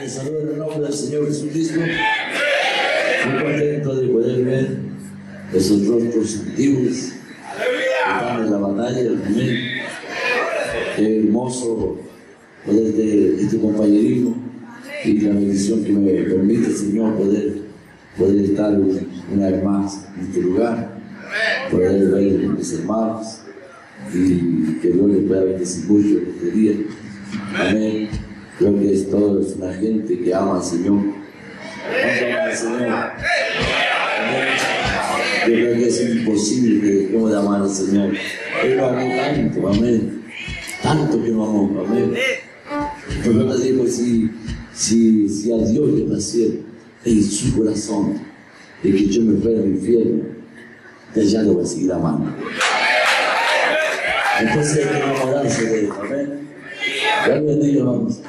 Les saludo en el nombre del Señor Jesucristo. Muy contento de poder ver esos rostros antiguos que están en la batalla. Amén. Qué hermoso poder de este compañerismo y la bendición que me permite, Señor, poder estar una vez más en este lugar, poder ver a mis hermanos y que Dios les pueda bendecir mucho este día. Amén. Creo que es toda una gente que ama al Señor. Yo creo que es imposible que dejemos de amar al Señor. Él lo amó tanto, amén. Tanto que lo amó, amén. Pero no te digo, si a Dios le naciera en su corazón de que yo me fuera al infierno, ya lo voy a seguir amando. Entonces hay que enamorarse de él, amén. Ya lo bendiga, vamos.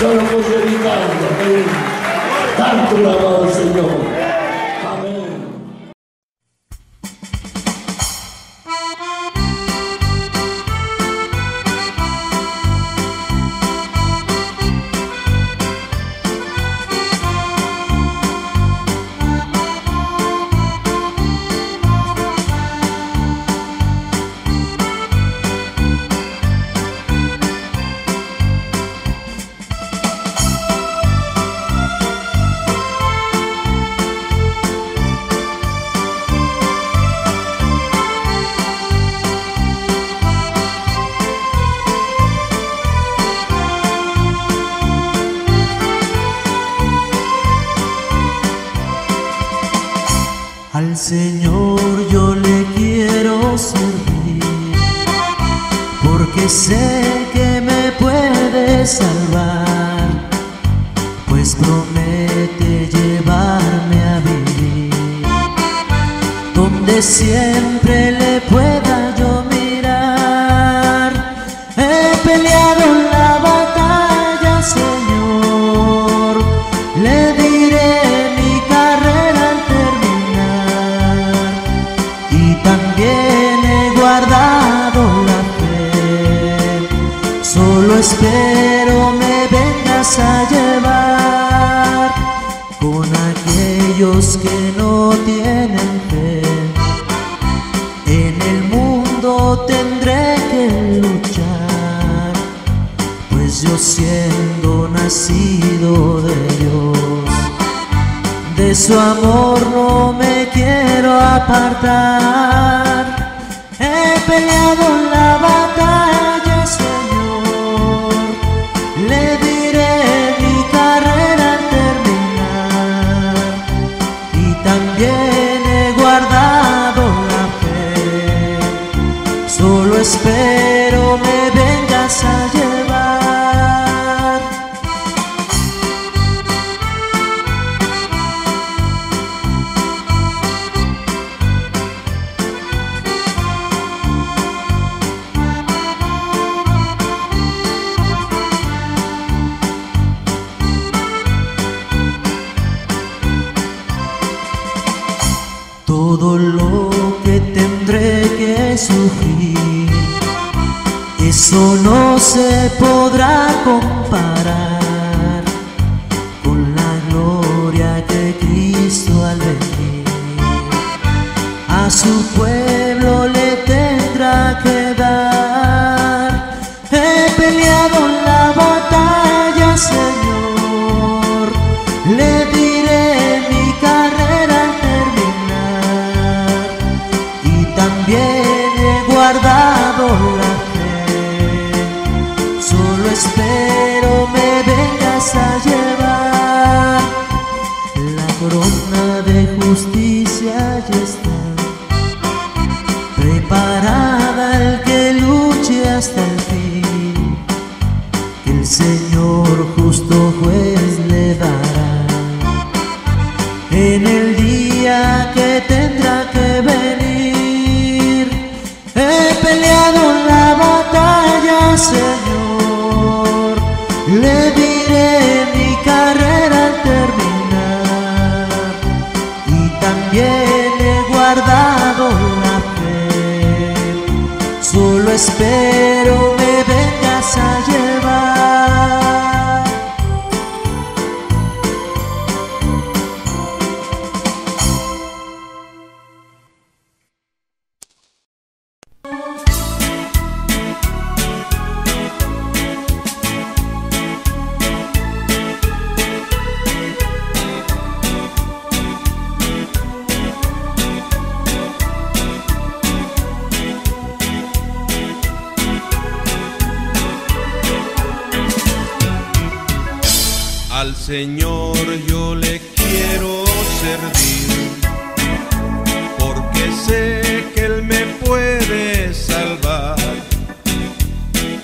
Yo no puedo evitarlo, pero tanto lo ha dado el Señor. Al Señor yo le quiero servir, porque sé que me puede salvar, pues promete llevarme a vivir, donde siempre le pueda yo mirar. He peleado la batalla, Señor, le espero me vengas a llevar con aquellos que no tienen fe. En el mundo tendré que luchar, pues yo siendo nacido de Dios, de su amor no me quiero apartar. He peleado la batalla, Señor, le diré mi carrera al terminar, y también he guardado la fe. Solo espero me vengas a llevar. Todo lo que tendré que sufrir, eso no se podrá comparar con la gloria que Cristo al venir a su pueblo le tendrá que dar. He peleado la batalla, Señor, le diré mi carrera al también he guardado la fe. Solo espero me vengas a llevar. La corona de justicia ya está preparada al que luche hasta el fin, que el Señor justo juez le dará en el día que tendrá que venir. He peleado la batalla, Señor, le diré mi carrera al terminar, y también he guardado la fe. Solo espero me vengas a llevar. Al Señor yo le quiero servir, porque sé que Él me puede salvar,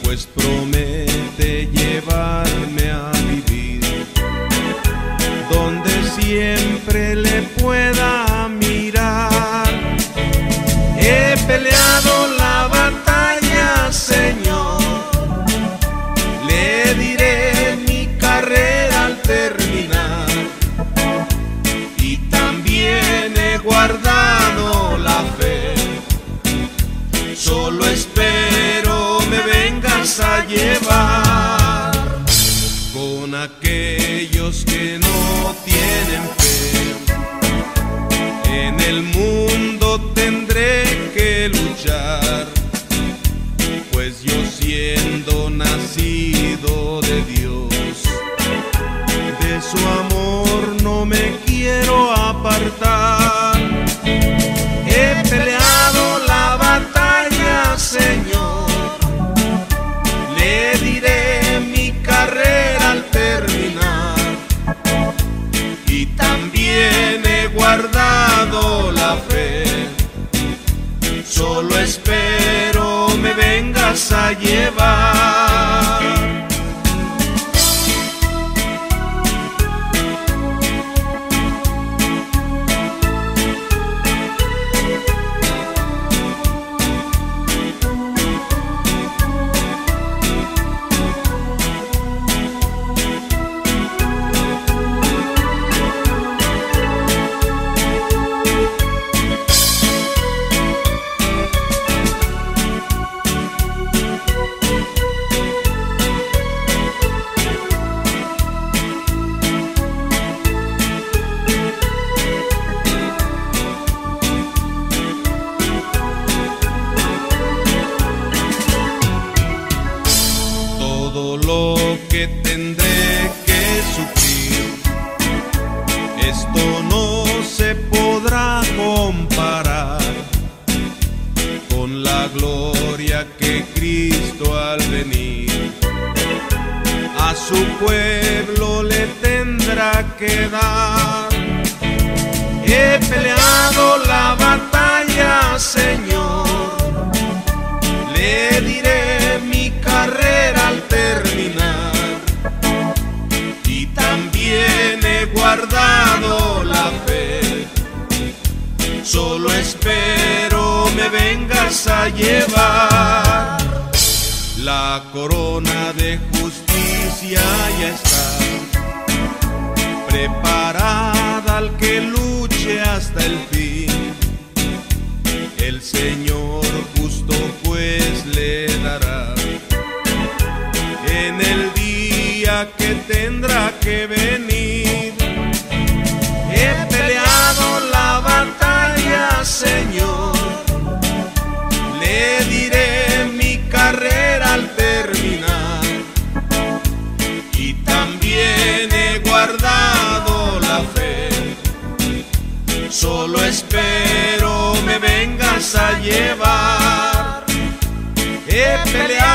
pues promete llevarme a vivir donde siempre le pueda mirar. He peleado la batalla, Señor, le diré mi carrera al terminar, y también he guardado la fe, solo espero me vengas a llevar. Con aquellos que no tienen fe, en el mundo tendré que luchar, pues yo siendo nacido de Dios, de su amor no me quiero apartar. He peleado la batalla, Señor, le diré mi carrera al terminar, y también he guardado la fe, solo espero me vengas a llevar. Todo lo que tendré que sufrir, esto no se podrá comparar con la gloria que Cristo al venir a su pueblo le tendrá que dar. He peleado la batalla, Señor, le diré mi carrera al terminar, y también he guardado la fe, solo espero me vengas a llevar. La corona de justicia ya está preparada al que luche hasta el fin, el Señor justo pues le dará en el día que tendrá que venir. He peleado la batalla, Señor, le diré mi carrera al terminar, y también he guardado la fe, solo espero me vengas a llevar. He peleado